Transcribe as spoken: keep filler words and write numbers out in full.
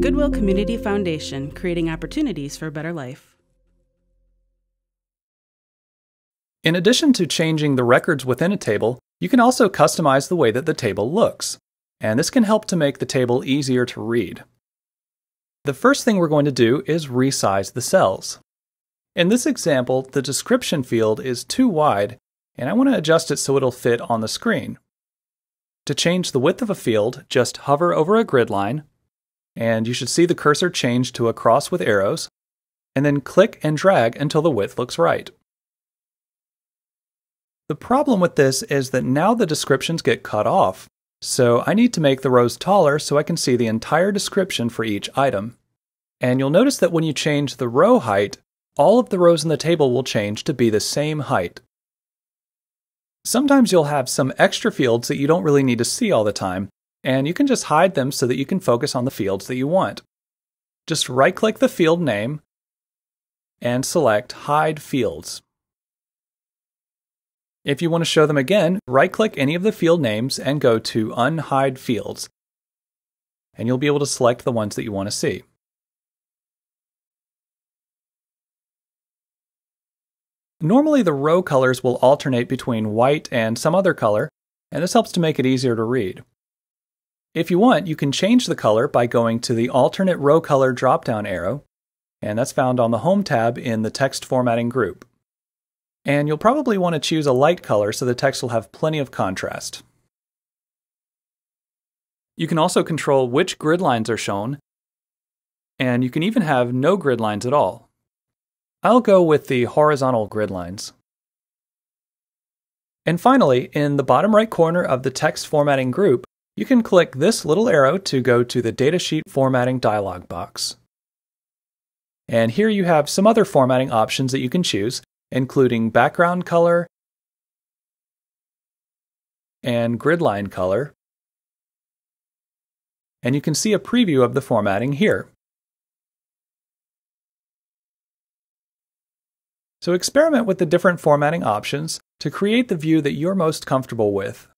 Goodwill Community Foundation, creating opportunities for a better life. In addition to changing the records within a table, you can also customize the way that the table looks, and this can help to make the table easier to read. The first thing we're going to do is resize the cells. In this example, the description field is too wide, and I want to adjust it so it'll fit on the screen. To change the width of a field, just hover over a grid line, and you should see the cursor change to a cross with arrows, and then click and drag until the width looks right. The problem with this is that now the descriptions get cut off, so I need to make the rows taller so I can see the entire description for each item. And you'll notice that when you change the row height, all of the rows in the table will change to be the same height. Sometimes you'll have some extra fields that you don't really need to see all the time, and you can just hide them so that you can focus on the fields that you want. Just right-click the field name and select Hide Fields. If you want to show them again, right-click any of the field names and go to Unhide Fields, and you'll be able to select the ones that you want to see. Normally the row colors will alternate between white and some other color, and this helps to make it easier to read. If you want, you can change the color by going to the Alternate Row Color drop-down arrow, and that's found on the Home tab in the Text Formatting group. And you'll probably want to choose a light color so the text will have plenty of contrast. You can also control which grid lines are shown, and you can even have no grid lines at all. I'll go with the horizontal grid lines. And finally, in the bottom right corner of the text formatting group, you can click this little arrow to go to the Datasheet Formatting dialog box. And here you have some other formatting options that you can choose, including background color and gridline color. And you can see a preview of the formatting here. So experiment with the different formatting options to create the view that you're most comfortable with.